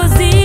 choosing.